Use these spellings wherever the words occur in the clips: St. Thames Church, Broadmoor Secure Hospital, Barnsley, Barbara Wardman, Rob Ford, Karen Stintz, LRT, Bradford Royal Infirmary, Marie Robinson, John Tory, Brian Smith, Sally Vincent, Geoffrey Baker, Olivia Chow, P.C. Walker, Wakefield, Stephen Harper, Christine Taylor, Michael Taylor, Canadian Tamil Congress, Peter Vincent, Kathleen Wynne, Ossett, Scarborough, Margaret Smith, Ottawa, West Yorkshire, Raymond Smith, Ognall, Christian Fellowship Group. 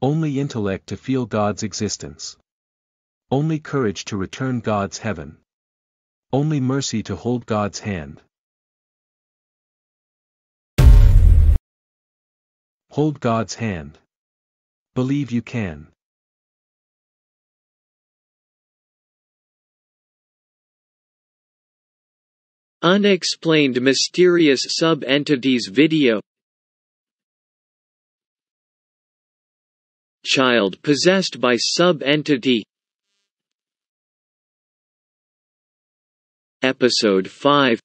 Only intellect to feel God's existence. Only courage to return God's heaven. Only mercy to hold God's hand. Hold God's hand. Believe you can. Unexplained mysterious sub-entities video. Child possessed by sub-entity. Episode 5.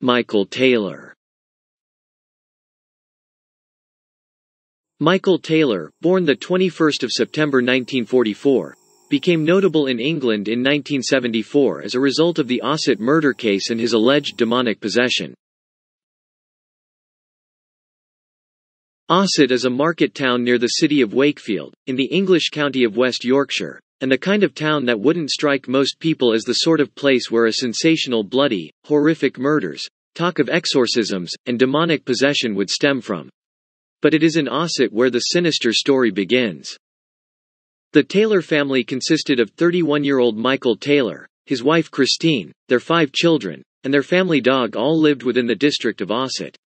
Michael Taylor. Michael Taylor, born the 21st of September 1944, became notable in England in 1974 as a result of the Ossett murder case and his alleged demonic possession. Ossett is a market town near the city of Wakefield, in the English county of West Yorkshire, and the kind of town that wouldn't strike most people as the sort of place where a sensational bloody, horrific murders, talk of exorcisms, and demonic possession would stem from. But it is in Ossett where the sinister story begins. The Taylor family consisted of 31-year-old Michael Taylor, his wife Christine, their 5 children, and their family dog all lived within the district of Ossett.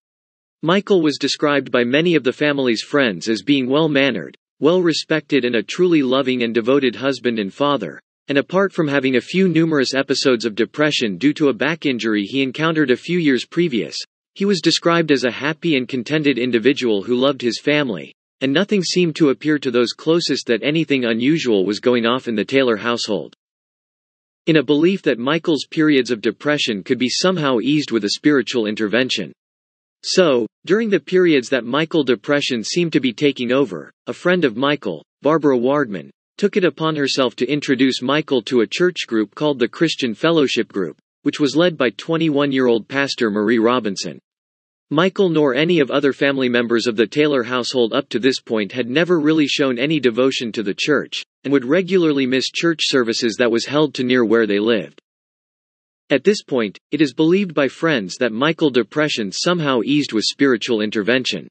Michael was described by many of the family's friends as being well-mannered, well-respected and a truly loving and devoted husband and father, and apart from having a few numerous episodes of depression due to a back injury he encountered a few years previous, he was described as a happy and contented individual who loved his family. And nothing seemed to appear to those closest that anything unusual was going off in the Taylor household. In a belief that Michael's periods of depression could be somehow eased with a spiritual intervention. So, during the periods that Michael's depression seemed to be taking over, a friend of Michael, Barbara Wardman, took it upon herself to introduce Michael to a church group called the Christian Fellowship Group, which was led by 21-year-old pastor Marie Robinson. Michael nor any of other family members of the Taylor household up to this point had never really shown any devotion to the church, and would regularly miss church services that was held to near where they lived. At this point, it is believed by friends that Michael's depression somehow eased with spiritual intervention.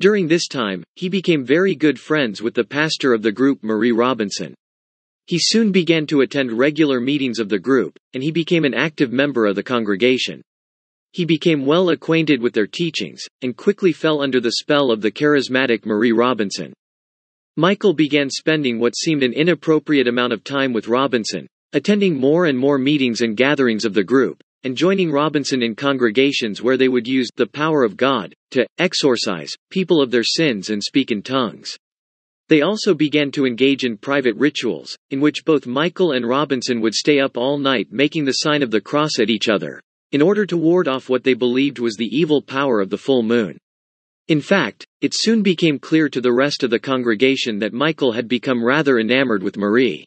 During this time, he became very good friends with the pastor of the group, Marie Robinson. He soon began to attend regular meetings of the group, and he became an active member of the congregation. He became well acquainted with their teachings, and quickly fell under the spell of the charismatic Marie Robinson. Michael began spending what seemed an inappropriate amount of time with Robinson, attending more and more meetings and gatherings of the group, and joining Robinson in congregations where they would use the power of God to exorcise people of their sins and speak in tongues. They also began to engage in private rituals, in which both Michael and Robinson would stay up all night making the sign of the cross at each other, in order to ward off what they believed was the evil power of the full moon. In fact, it soon became clear to the rest of the congregation that Michael had become rather enamored with Marie.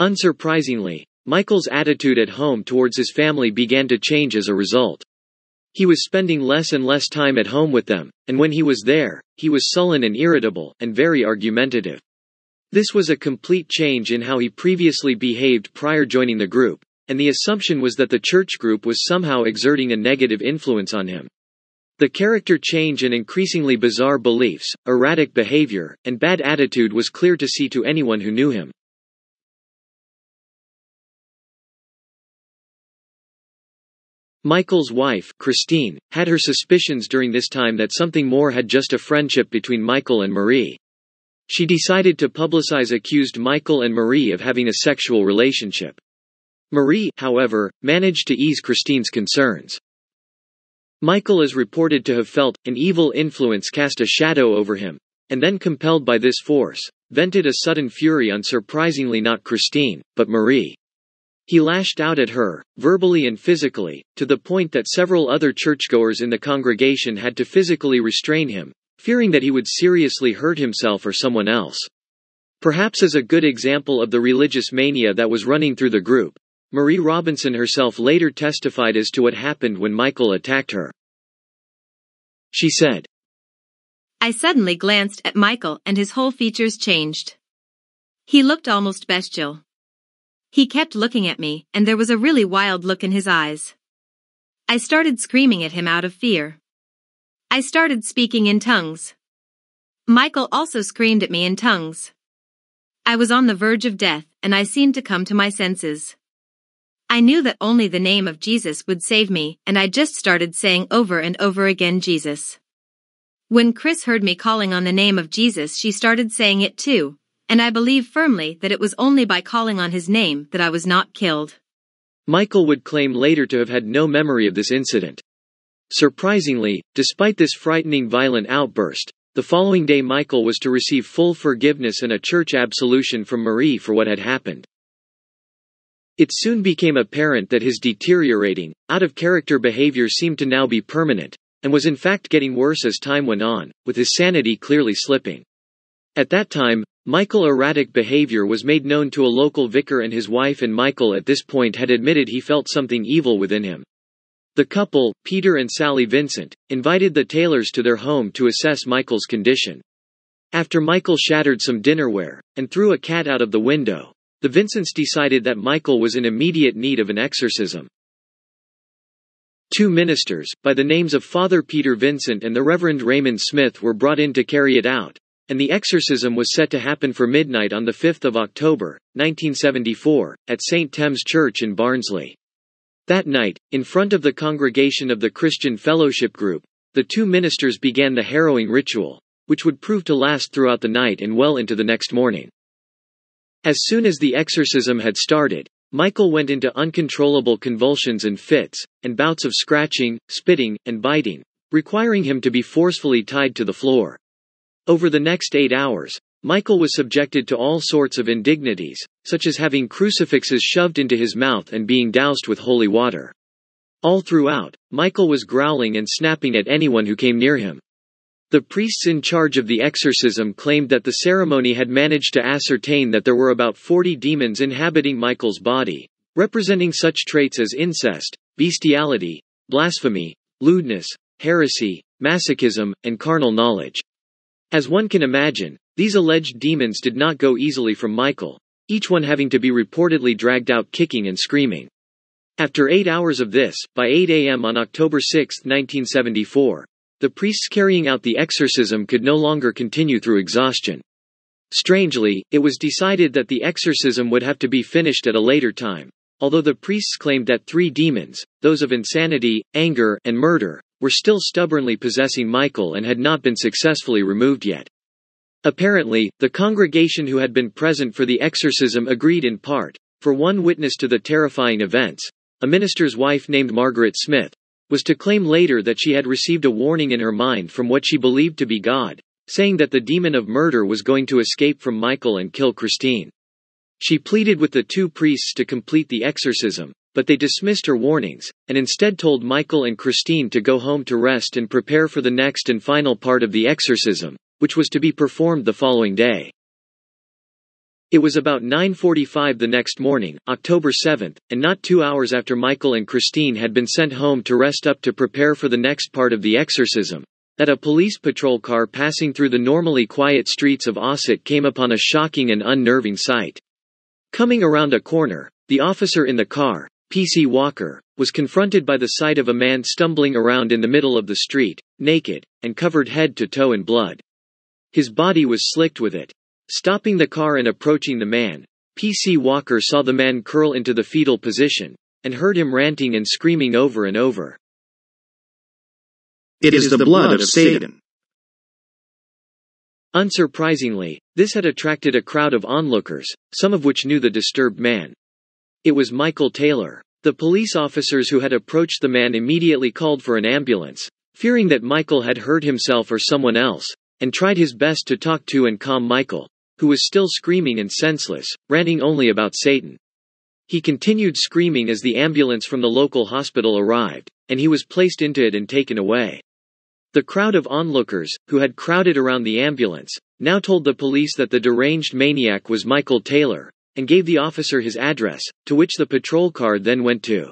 Unsurprisingly, Michael's attitude at home towards his family began to change as a result. He was spending less and less time at home with them, and when he was there, he was sullen and irritable, and very argumentative. This was a complete change in how he previously behaved prior joining the group, and the assumption was that the church group was somehow exerting a negative influence on him. The character change and increasingly bizarre beliefs, erratic behavior, and bad attitude was clear to see to anyone who knew him. Michael's wife, Christine, had her suspicions during this time that something more had just a friendship between Michael and Marie. She decided to publicize accused Michael and Marie of having a sexual relationship. Marie, however, managed to ease Christine's concerns. Michael is reported to have felt an evil influence cast a shadow over him, and then compelled by this force, vented a sudden fury on surprisingly not Christine, but Marie. He lashed out at her, verbally and physically, to the point that several other churchgoers in the congregation had to physically restrain him, fearing that he would seriously hurt himself or someone else. Perhaps as a good example of the religious mania that was running through the group, Marie Robinson herself later testified as to what happened when Michael attacked her. She said, "I suddenly glanced at Michael and his whole features changed. He looked almost bestial. He kept looking at me, and there was a really wild look in his eyes. I started screaming at him out of fear. I started speaking in tongues. Michael also screamed at me in tongues. I was on the verge of death, and I seemed to come to my senses. I knew that only the name of Jesus would save me, and I just started saying over and over again, Jesus. When Chris heard me calling on the name of Jesus, she started saying it too, and I believe firmly that it was only by calling on his name that I was not killed. Michael would claim later to have had no memory of this incident. Surprisingly, despite this frightening violent outburst, the following day Michael was to receive full forgiveness and a church absolution from Marie for what had happened. It soon became apparent that his deteriorating, out-of-character behavior seemed to now be permanent, and was in fact getting worse as time went on, with his sanity clearly slipping. At that time, Michael's erratic behavior was made known to a local vicar and his wife, and Michael at this point had admitted he felt something evil within him. The couple, Peter and Sally Vincent, invited the Taylors to their home to assess Michael's condition. After Michael shattered some dinnerware, and threw a cat out of the window, the Vincents decided that Michael was in immediate need of an exorcism. Two ministers, by the names of Father Peter Vincent and the Reverend Raymond Smith, were brought in to carry it out, and the exorcism was set to happen for midnight on the 5th of October, 1974, at St. Thames Church in Barnsley. That night, in front of the congregation of the Christian Fellowship Group, the two ministers began the harrowing ritual, which would prove to last throughout the night and well into the next morning. As soon as the exorcism had started, Michael went into uncontrollable convulsions and fits, and bouts of scratching, spitting, and biting, requiring him to be forcefully tied to the floor. Over the next 8 hours, Michael was subjected to all sorts of indignities, such as having crucifixes shoved into his mouth and being doused with holy water. All throughout, Michael was growling and snapping at anyone who came near him. The priests in charge of the exorcism claimed that the ceremony had managed to ascertain that there were about 40 demons inhabiting Michael's body, representing such traits as incest, bestiality, blasphemy, lewdness, heresy, masochism, and carnal knowledge. As one can imagine, these alleged demons did not go easily from Michael, each one having to be reportedly dragged out kicking and screaming. After 8 hours of this, by 8 a.m. on October 6, 1974, the priests carrying out the exorcism could no longer continue through exhaustion. Strangely, it was decided that the exorcism would have to be finished at a later time, although the priests claimed that 3 demons, those of insanity, anger, and murder, were still stubbornly possessing Michael and had not been successfully removed yet. Apparently, the congregation who had been present for the exorcism agreed in part, for one witness to the terrifying events, a minister's wife named Margaret Smith, was to claim later that she had received a warning in her mind from what she believed to be God, saying that the demon of murder was going to escape from Michael and kill Christine. She pleaded with the two priests to complete the exorcism, but they dismissed her warnings, and instead told Michael and Christine to go home to rest and prepare for the next and final part of the exorcism, which was to be performed the following day. It was about 9:45 the next morning, October 7th, and not 2 hours after Michael and Christine had been sent home to rest up to prepare for the next part of the exorcism, that a police patrol car passing through the normally quiet streets of Ossett came upon a shocking and unnerving sight. Coming around a corner, the officer in the car, P.C. Walker, was confronted by the sight of a man stumbling around in the middle of the street, naked, and covered head to toe in blood. His body was slicked with it. Stopping the car and approaching the man, P.C. Walker saw the man curl into the fetal position, and heard him ranting and screaming over and over. It is the blood of Satan. Unsurprisingly, this had attracted a crowd of onlookers, some of which knew the disturbed man. It was Michael Taylor. The police officers who had approached the man immediately called for an ambulance, fearing that Michael had hurt himself or someone else, and tried his best to talk to and calm Michael, who was still screaming and senseless, ranting only about Satan. He continued screaming as the ambulance from the local hospital arrived, and he was placed into it and taken away. The crowd of onlookers, who had crowded around the ambulance, now told the police that the deranged maniac was Michael Taylor, and gave the officer his address, to which the patrol car then went to.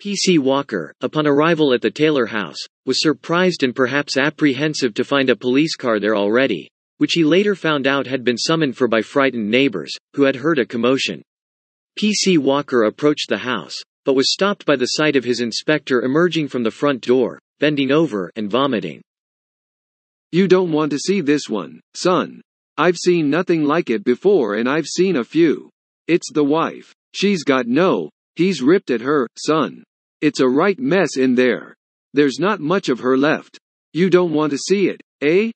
P.C. Walker, upon arrival at the Taylor house, was surprised and perhaps apprehensive to find a police car there already, which he later found out had been summoned for by frightened neighbors, who had heard a commotion. P.C. Walker approached the house, but was stopped by the sight of his inspector emerging from the front door, bending over, and vomiting. "You don't want to see this one, son. I've seen nothing like it before, and I've seen a few. It's the wife. She's got no— he's ripped at her, son. It's a right mess in there. There's not much of her left. You don't want to see it, eh?"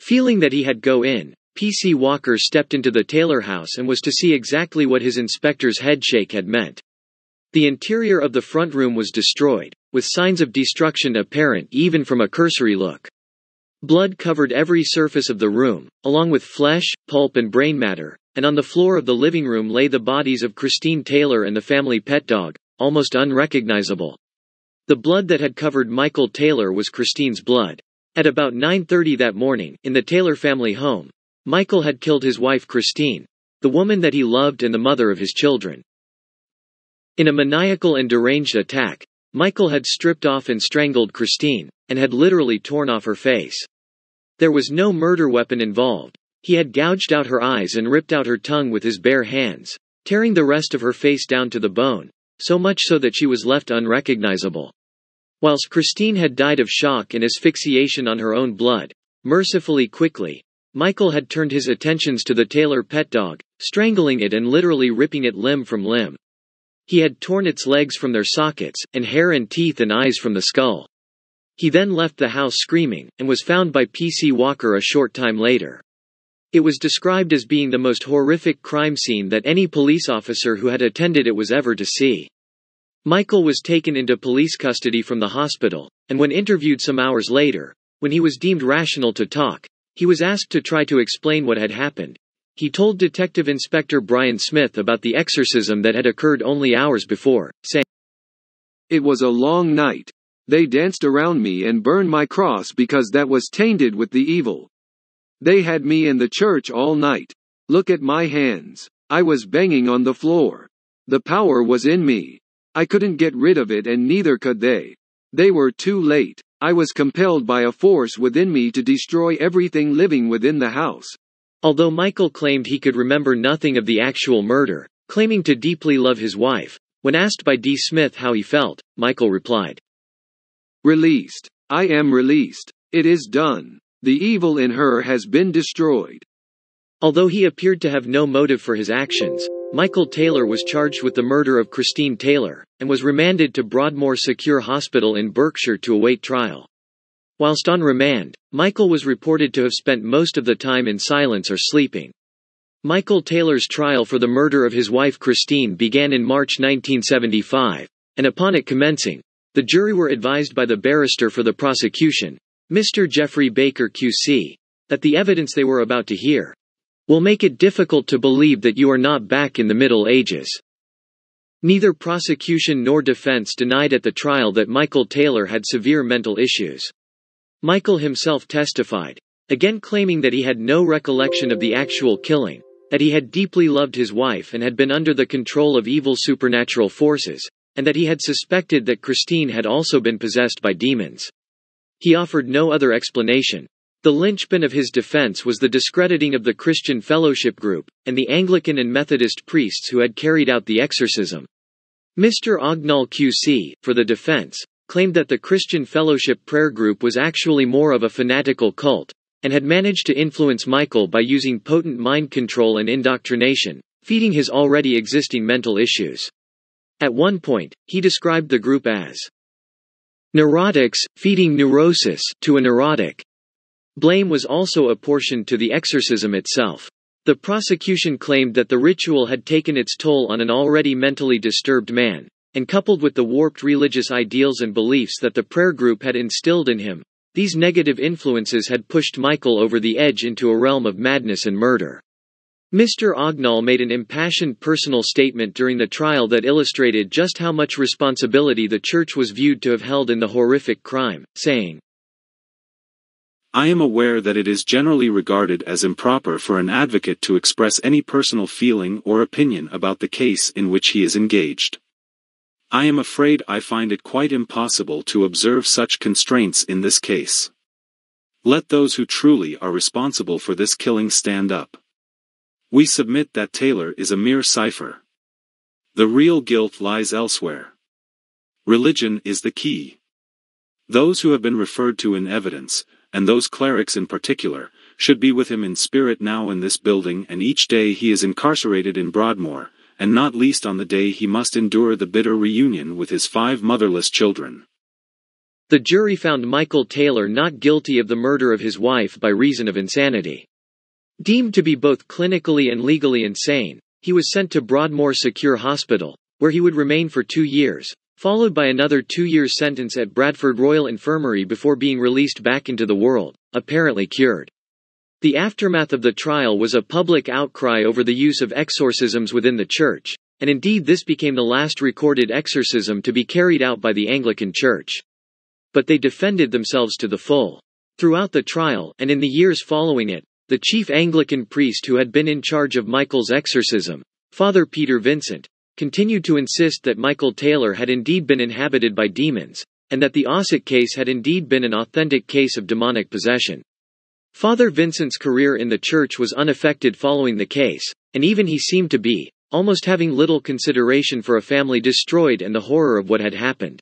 Feeling that he had go in, P.C. Walker stepped into the Taylor house and was to see exactly what his inspector's headshake had meant. The interior of the front room was destroyed, with signs of destruction apparent even from a cursory look. Blood covered every surface of the room, along with flesh, pulp and brain matter, and on the floor of the living room lay the bodies of Christine Taylor and the family pet dog, almost unrecognizable. The blood that had covered Michael Taylor was Christine's blood. At about 9:30 that morning, in the Taylor family home, Michael had killed his wife Christine, the woman that he loved and the mother of his children. In a maniacal and deranged attack, Michael had stripped off and strangled Christine, and had literally torn off her face. There was no murder weapon involved. He had gouged out her eyes and ripped out her tongue with his bare hands, tearing the rest of her face down to the bone, so much so that she was left unrecognizable. Whilst Christine had died of shock and asphyxiation on her own blood, mercifully quickly, Michael had turned his attentions to the Taylor pet dog, strangling it and literally ripping it limb from limb. He had torn its legs from their sockets, and hair and teeth and eyes from the skull. He then left the house screaming, and was found by P.C. Walker a short time later. It was described as being the most horrific crime scene that any police officer who had attended it was ever to see. Michael was taken into police custody from the hospital, and when interviewed some hours later, when he was deemed rational to talk, he was asked to try to explain what had happened. He told Detective Inspector Brian Smith about the exorcism that had occurred only hours before, saying, "It was a long night. They danced around me and burned my cross because that was tainted with the evil. They had me in the church all night. Look at my hands. I was banging on the floor. The power was in me. I couldn't get rid of it and neither could they. They were too late. I was compelled by a force within me to destroy everything living within the house." Although Michael claimed he could remember nothing of the actual murder, claiming to deeply love his wife, when asked by D. Smith how he felt, Michael replied, "Released. I am released. It is done. The evil in her has been destroyed." Although he appeared to have no motive for his actions, Michael Taylor was charged with the murder of Christine Taylor, and was remanded to Broadmoor Secure Hospital in Berkshire to await trial. Whilst on remand, Michael was reported to have spent most of the time in silence or sleeping. Michael Taylor's trial for the murder of his wife Christine began in March 1975, and upon it commencing, the jury were advised by the barrister for the prosecution, Mr. Geoffrey Baker QC, that the evidence they were about to hear will make it difficult to believe that you are not back in the Middle Ages. Neither prosecution nor defense denied at the trial that Michael Taylor had severe mental issues. Michael himself testified, again claiming that he had no recollection of the actual killing, that he had deeply loved his wife and had been under the control of evil supernatural forces, and that he had suspected that Christine had also been possessed by demons. He offered no other explanation. The linchpin of his defense was the discrediting of the Christian Fellowship Group, and the Anglican and Methodist priests who had carried out the exorcism. Mr. Ognall QC, for the defense, claimed that the Christian Fellowship Prayer Group was actually more of a fanatical cult, and had managed to influence Michael by using potent mind control and indoctrination, feeding his already existing mental issues. At one point, he described the group as neurotics, feeding neurosis to a neurotic. Blame was also apportioned to the exorcism itself. The prosecution claimed that the ritual had taken its toll on an already mentally disturbed man, and coupled with the warped religious ideals and beliefs that the prayer group had instilled in him, these negative influences had pushed Michael over the edge into a realm of madness and murder. Mr. Ognall made an impassioned personal statement during the trial that illustrated just how much responsibility the church was viewed to have held in the horrific crime, saying, "I am aware that it is generally regarded as improper for an advocate to express any personal feeling or opinion about the case in which he is engaged. I am afraid I find it quite impossible to observe such constraints in this case. Let those who truly are responsible for this killing stand up. We submit that Taylor is a mere cipher. The real guilt lies elsewhere. Religion is the key. Those who have been referred to in evidence, and those clerics in particular, should be with him in spirit now in this building and each day he is incarcerated in Broadmoor, and not least on the day he must endure the bitter reunion with his 5 motherless children. The jury found Michael Taylor not guilty of the murder of his wife by reason of insanity. Deemed to be both clinically and legally insane, he was sent to Broadmoor Secure Hospital, where he would remain for 2 years, followed by another 2-year sentence at Bradford Royal Infirmary before being released back into the world, apparently cured. The aftermath of the trial was a public outcry over the use of exorcisms within the church, and indeed this became the last recorded exorcism to be carried out by the Anglican Church. But they defended themselves to the full. Throughout the trial, and in the years following it, the chief Anglican priest who had been in charge of Michael's exorcism, Father Peter Vincent, continued to insist that Michael Taylor had indeed been inhabited by demons, and that the Ossett case had indeed been an authentic case of demonic possession. Father Vincent's career in the church was unaffected following the case, and even he seemed to be, almost having little consideration for a family destroyed and the horror of what had happened.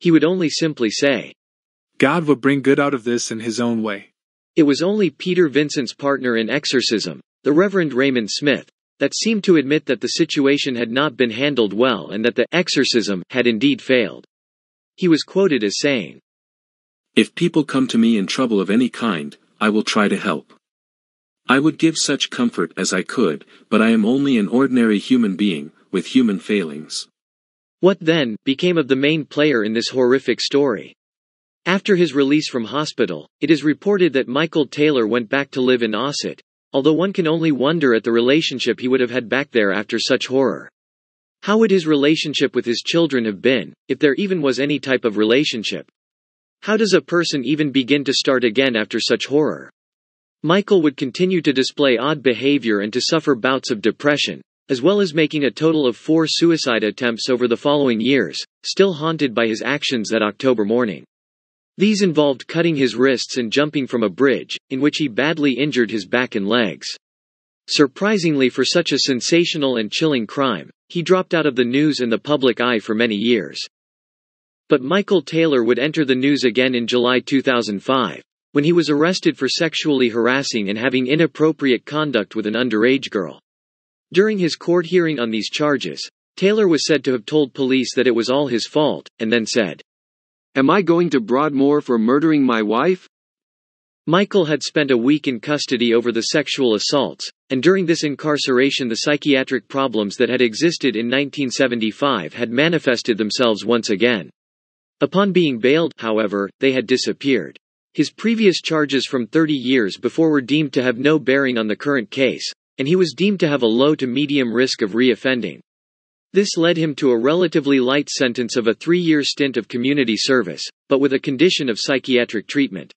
He would only simply say, "God will bring good out of this in his own way." It was only Peter Vincent's partner in exorcism, the Reverend Raymond Smith, that seemed to admit that the situation had not been handled well and that the exorcism had indeed failed. He was quoted as saying, "If people come to me in trouble of any kind, I will try to help. I would give such comfort as I could, but I am only an ordinary human being, with human failings." What then became of the main player in this horrific story? After his release from hospital, it is reported that Michael Taylor went back to live in Ossett, although one can only wonder at the relationship he would have had back there after such horror. How would his relationship with his children have been, if there even was any type of relationship? How does a person even begin to start again after such horror? Michael would continue to display odd behavior and to suffer bouts of depression, as well as making a total of 4 suicide attempts over the following years, still haunted by his actions that October morning. These involved cutting his wrists and jumping from a bridge, in which he badly injured his back and legs. Surprisingly for such a sensational and chilling crime, he dropped out of the news and the public eye for many years. But Michael Taylor would enter the news again in July 2005, when he was arrested for sexually harassing and having inappropriate conduct with an underage girl. During his court hearing on these charges, Taylor was said to have told police that it was all his fault, and then said, "Am I going to Broadmoor for murdering my wife?" Michael had spent a week in custody over the sexual assaults, and during this incarceration the psychiatric problems that had existed in 1975 had manifested themselves once again. Upon being bailed, however, they had disappeared. His previous charges from 30 years before were deemed to have no bearing on the current case, and he was deemed to have a low to medium risk of reoffending. This led him to a relatively light sentence of a 3-year stint of community service, but with a condition of psychiatric treatment.